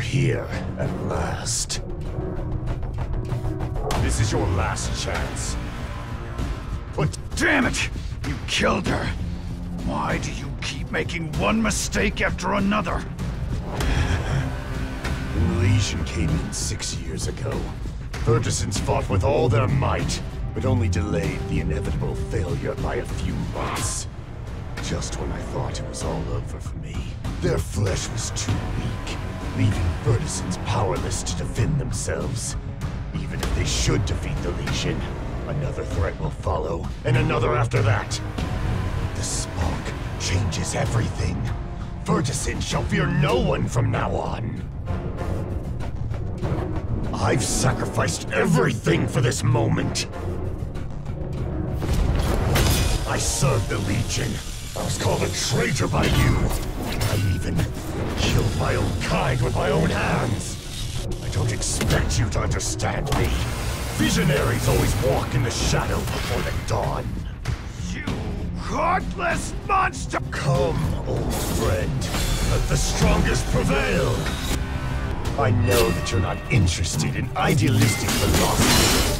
Here at last. This is your last chance. But damn it! You killed her! Why do you keep making one mistake after another? When Legion came in 6 years ago, Vertizen's fought with all their might, but only delayed the inevitable failure by a few months. Just when I thought it was all over for me, their flesh was too weak, leaving Burgessen's powerless to defend themselves. Even if they should defeat the Legion, another threat will follow, and another after that. The Spark changes everything. Vertizen shall fear no one from now on. I've sacrificed everything for this moment. I served the Legion. I was called a traitor by you. I even killed my own kind with my own hands! I don't expect you to understand me. Visionaries always walk in the shadow before the dawn. You heartless monster! Come, old friend. Let the strongest prevail! I know that you're not interested in idealistic philosophy.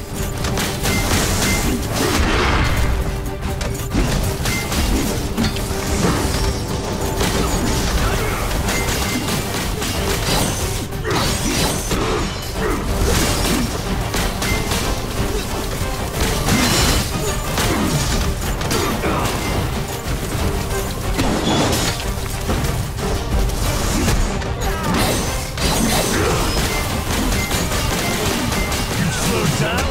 Down.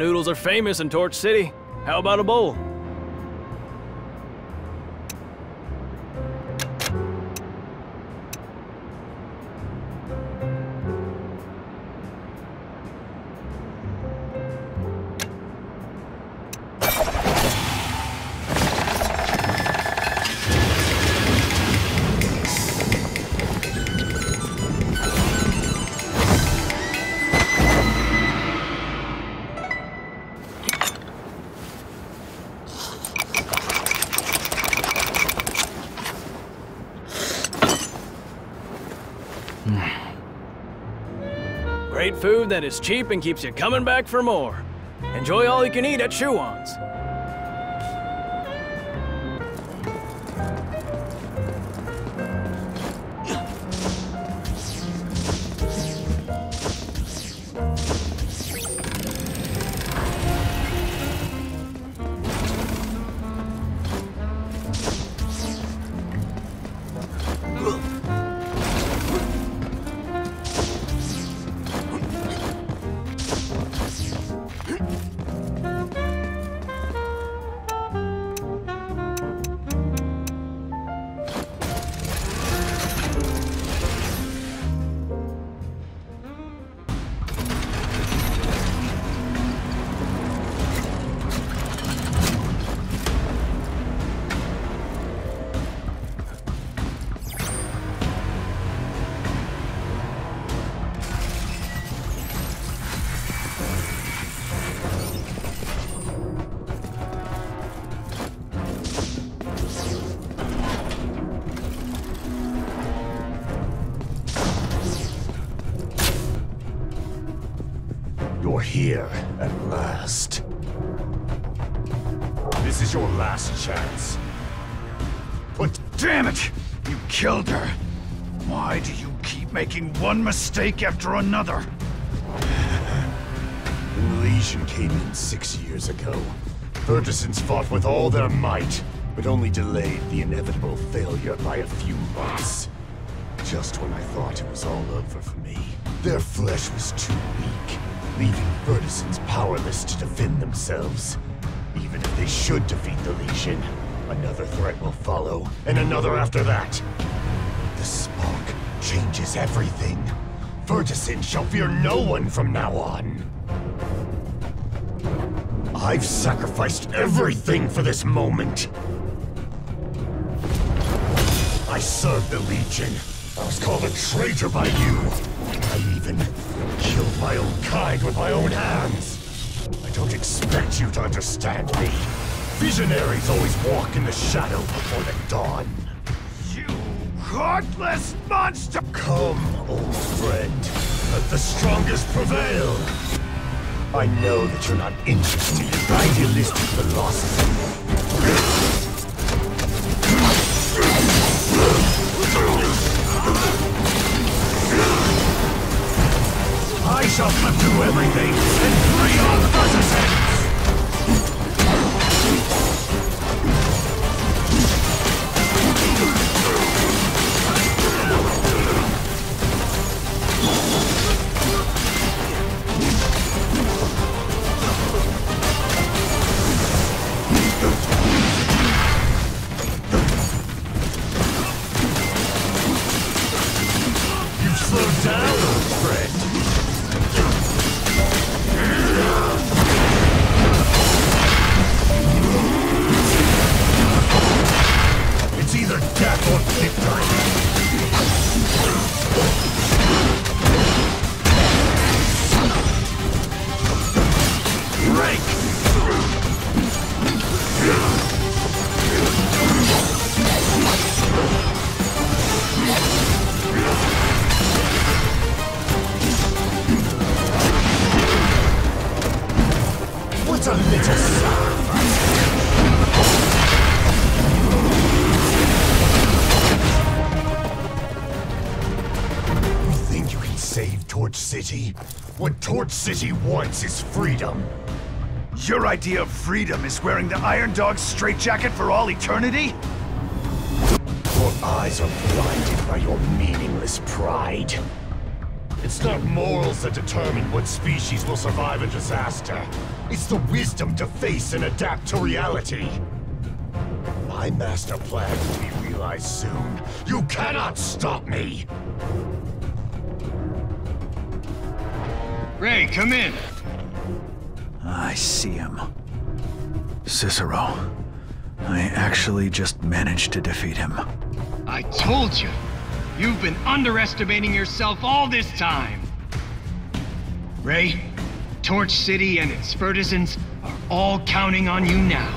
noodles are famous in Torch City. How about a bowl? Great food that is cheap and keeps you coming back for more. Enjoy all you can eat at Chuan's. Here at last. This is your last chance. But damn it! You killed her! Why do you keep making one mistake after another? When Legion came in 6 years ago, Vertizen's fought with all their might, but only delayed the inevitable failure by a few months. Just when I thought it was all over for me, their flesh was too weak, leaving Burgessen's powerless to defend themselves. Even if they should defeat the Legion, another threat will follow, and another after that. The Spark changes everything. Vertizen shall fear no one from now on. I've sacrificed everything for this moment. I served the Legion. I was called a traitor by you. I even killed my own kind with my own hands. I don't expect you to understand me. Visionaries always walk in the shadow before the dawn. You heartless monster! Come, old friend. Let the strongest prevail. I know that you're not interested in idealistic philosophy. I shall flip through everything and free all the Vertizen. You've slowed down, old friend. What Torch City wants is freedom. Your idea of freedom is wearing the Iron Dog's straitjacket for all eternity? Your eyes are blinded by your meaningless pride. It's not morals that determine what species will survive a disaster. It's the wisdom to face and adapt to reality. My master plan will be realized soon. You cannot stop me! Ray, come in! I see him. Cicero. I actually just managed to defeat him. I told you! You've been underestimating yourself all this time! Ray, Torch City and its Vertizens are all counting on you now.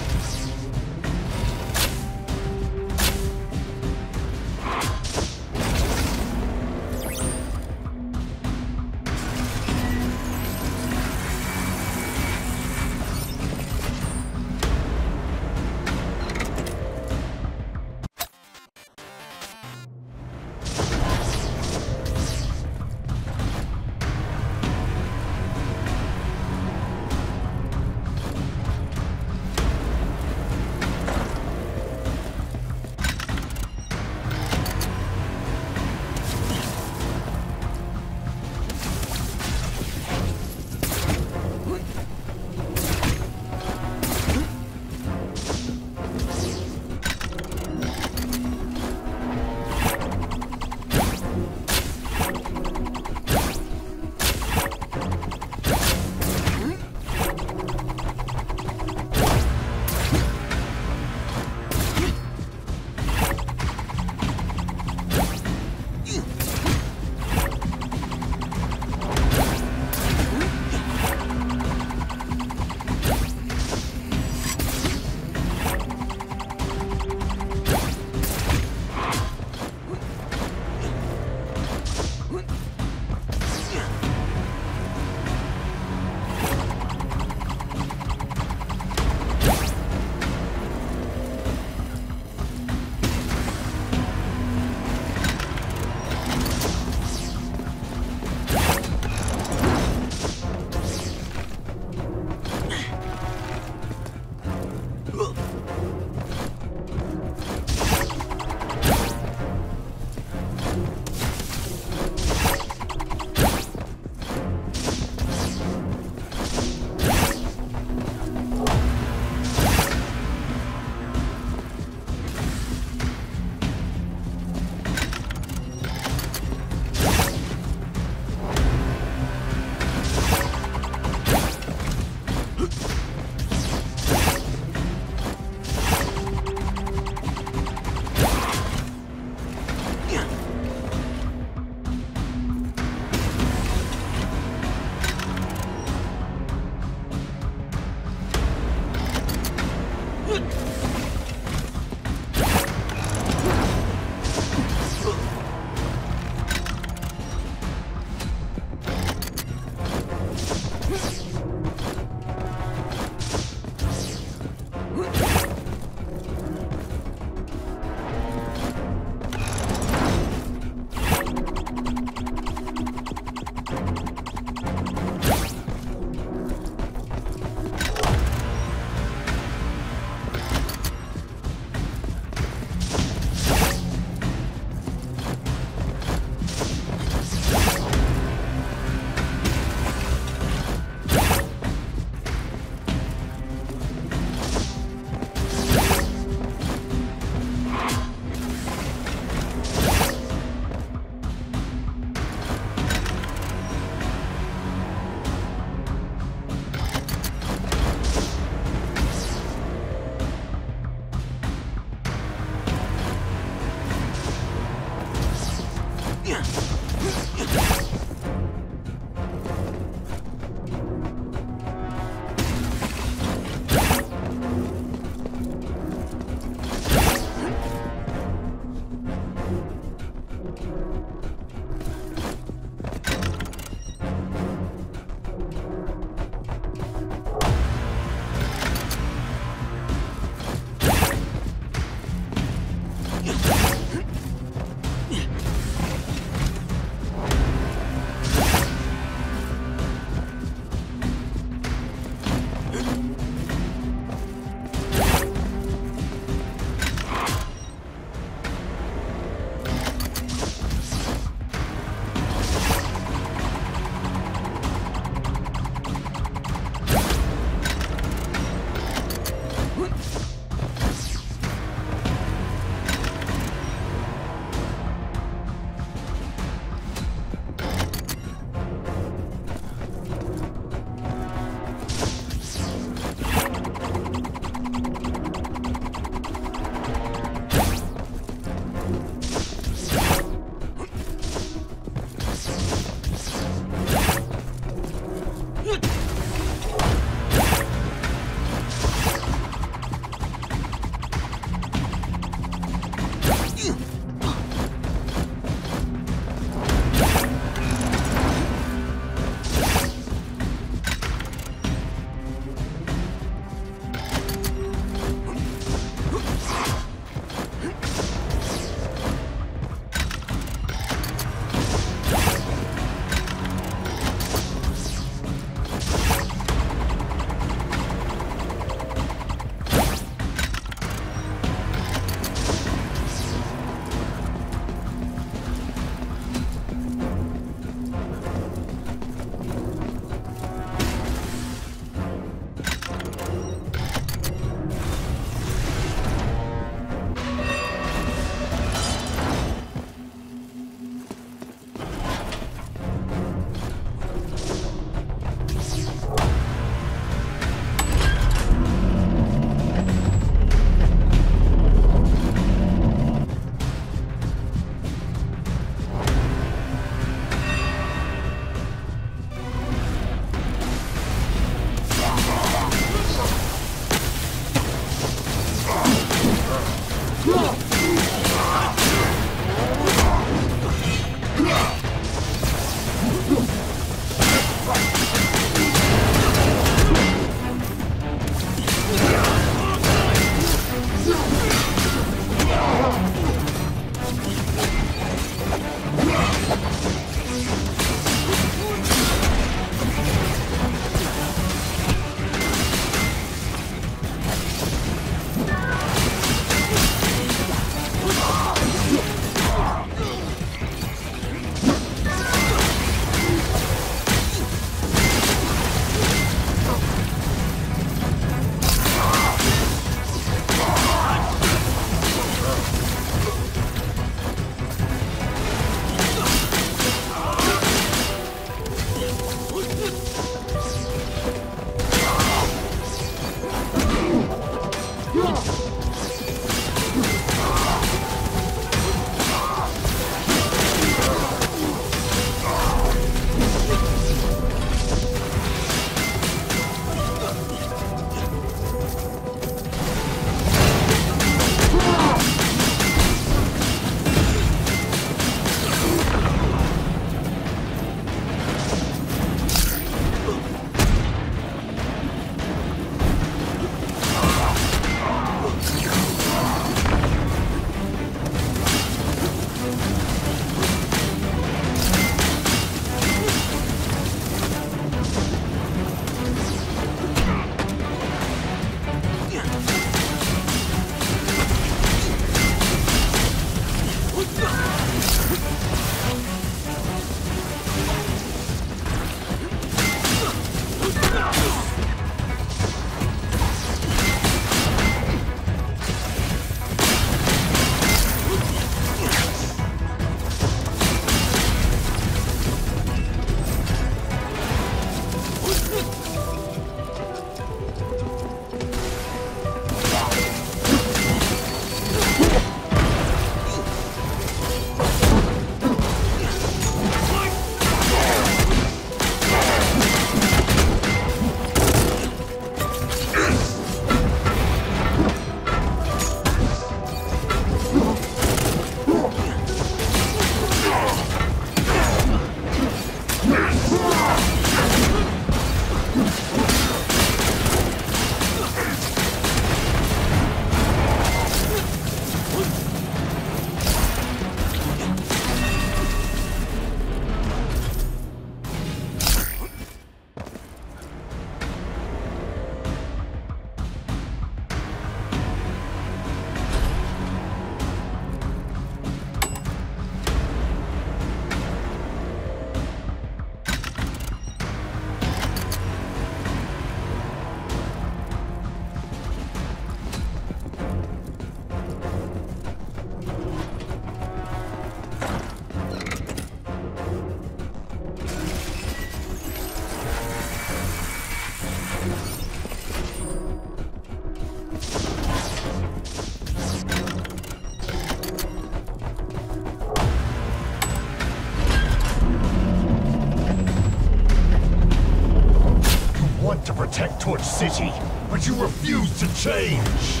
want to protect Torch City, but you refuse to change.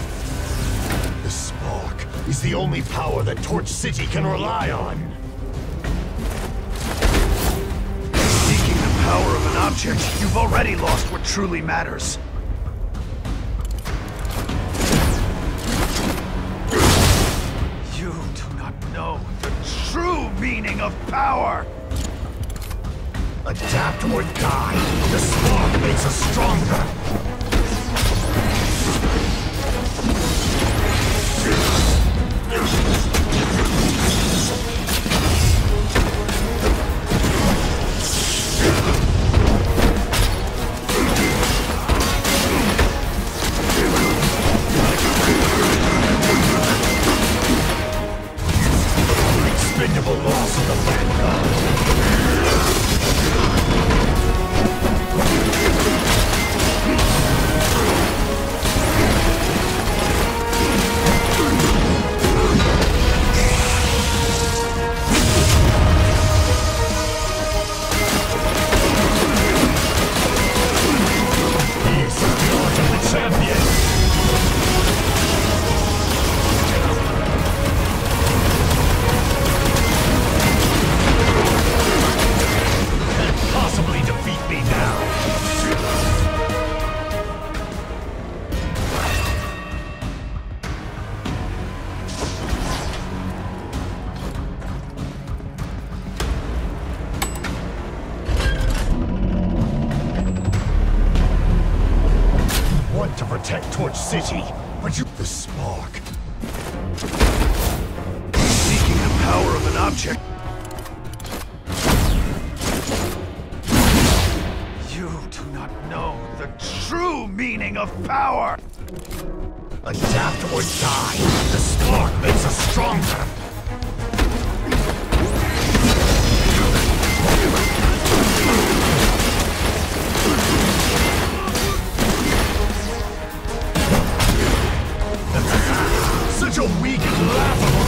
The Spark is the only power that Torch City can rely on. Seeking the power of an object, you've already lost what truly matters. You do not know the true meaning of power. Adapt or die. The Spark makes us stronger. Expendable loss of the Vanguard. City, but you... The Spark. Seeking the power of an object. You do not know the true meaning of power. Adapt or die. The Spark makes us stronger. Such a weak and laughable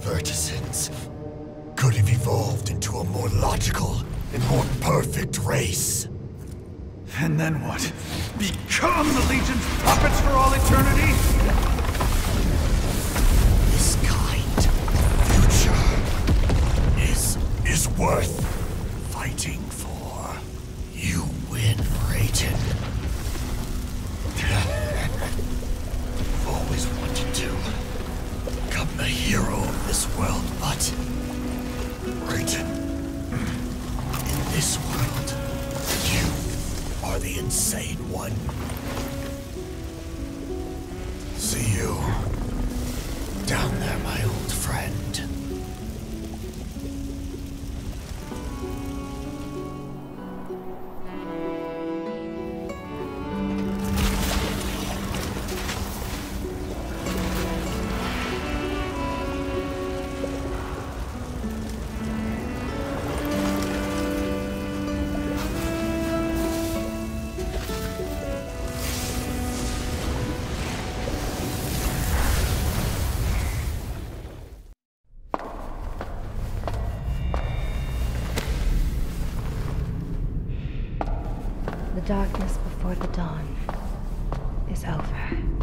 Vertisens could have evolved into a more logical and more perfect race. And then what? Become the Legion's puppets for all eternity? This kind of future is worth fighting for. You win, Rayton. I've always wanted to become the hero of this world, but... Rayton, in this world, you are the insane one. See you down there, my old friend. darkness before the dawn is over.